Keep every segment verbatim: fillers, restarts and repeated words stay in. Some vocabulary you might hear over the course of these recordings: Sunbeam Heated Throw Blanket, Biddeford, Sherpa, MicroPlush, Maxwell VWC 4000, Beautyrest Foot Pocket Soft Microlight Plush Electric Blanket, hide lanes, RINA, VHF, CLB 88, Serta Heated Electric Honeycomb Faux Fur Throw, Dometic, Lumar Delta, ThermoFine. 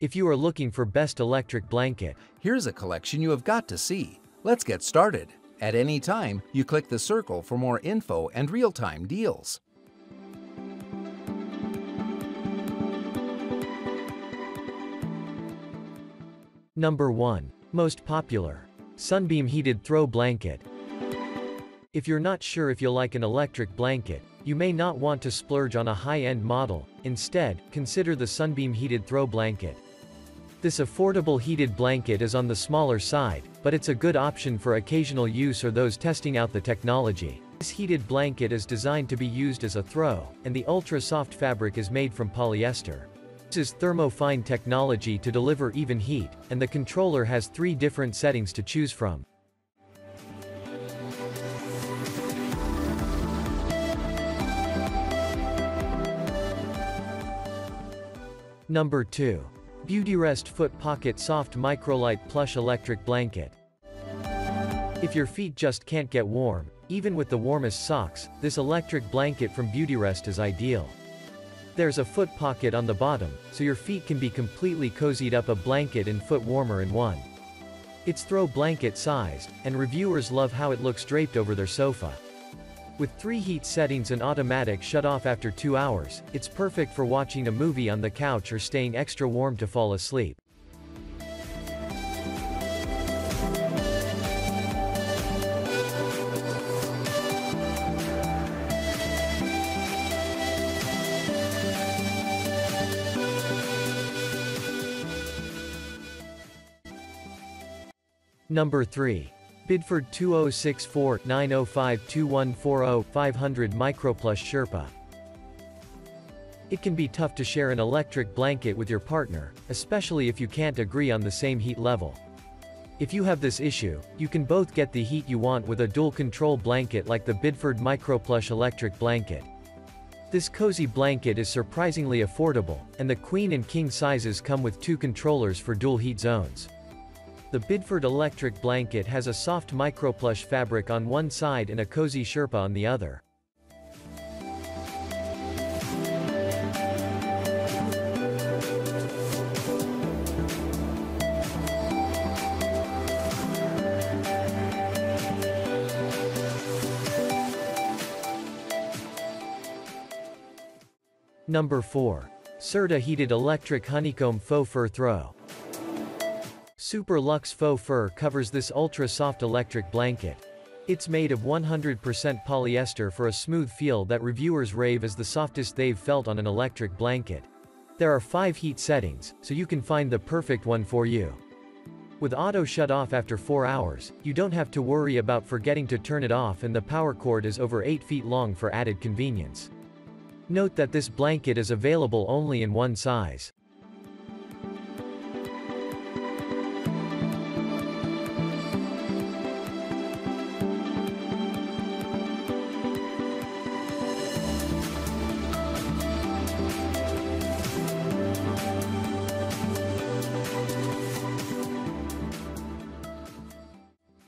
if you are looking for best electric blanket. Here's a collection you have got to see. Let's get started. At any time, you click the circle for more info and real-time deals. Number one. Most popular. Sunbeam Heated Throw Blanket. If you're not sure if you'll like an electric blanket, you may not want to splurge on a high-end model. Instead, consider the Sunbeam Heated Throw Blanket. This affordable heated blanket is on the smaller side, but it's a good option for occasional use or those testing out the technology. This heated blanket is designed to be used as a throw, and the ultra-soft fabric is made from polyester. This is ThermoFine technology to deliver even heat, and the controller has three different settings to choose from. Number two. Beautyrest Foot Pocket Soft Microlight Plush Electric Blanket. If your feet just can't get warm, even with the warmest socks, this electric blanket from Beautyrest is ideal. There's a foot pocket on the bottom, so your feet can be completely cozied up. A blanket and foot warmer in one. It's throw blanket sized, and reviewers love how it looks draped over their sofa. With three heat settings and automatic shut off after two hours, it's perfect for watching a movie on the couch or staying extra warm to fall asleep. Number three. Biddeford two zero six four nine zero five two one four zero five hundred Microplush Sherpa. It can be tough to share an electric blanket with your partner, especially if you can't agree on the same heat level. If you have this issue, you can both get the heat you want with a dual control blanket like the Biddeford Microplush Electric Blanket. This cozy blanket is surprisingly affordable, and the queen and king sizes come with two controllers for dual heat zones. The Biddeford electric blanket has a soft microplush fabric on one side and a cozy Sherpa on the other. Number four. Serta Heated Electric Honeycomb Faux Fur Throw. Super Luxe Faux Fur covers this ultra-soft electric blanket. It's made of one hundred percent polyester for a smooth feel that reviewers rave as the softest they've felt on an electric blanket. There are five heat settings, so you can find the perfect one for you. With auto shut off after four hours, you don't have to worry about forgetting to turn it off, and the power cord is over eight feet long for added convenience. Note that this blanket is available only in one size.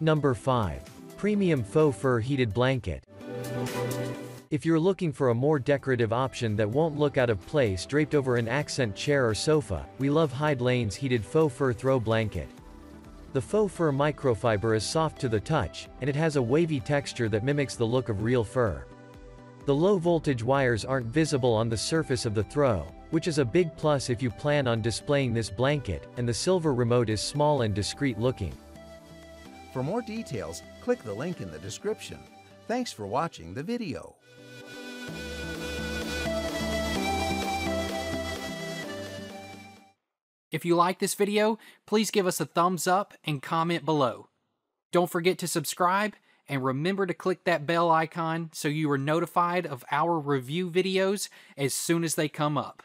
Number five. Premium Faux Fur Heated Blanket. If you're looking for a more decorative option that won't look out of place draped over an accent chair or sofa, we love Hide Lanes Heated Faux Fur Throw Blanket. The faux fur microfiber is soft to the touch, and it has a wavy texture that mimics the look of real fur. The low-voltage wires aren't visible on the surface of the throw, which is a big plus if you plan on displaying this blanket, and the silver remote is small and discreet looking. For more details, click the link in the description. Thanks for watching the video. If you like this video, please give us a thumbs up and comment below. Don't forget to subscribe, and remember to click that bell icon so you are notified of our review videos as soon as they come up.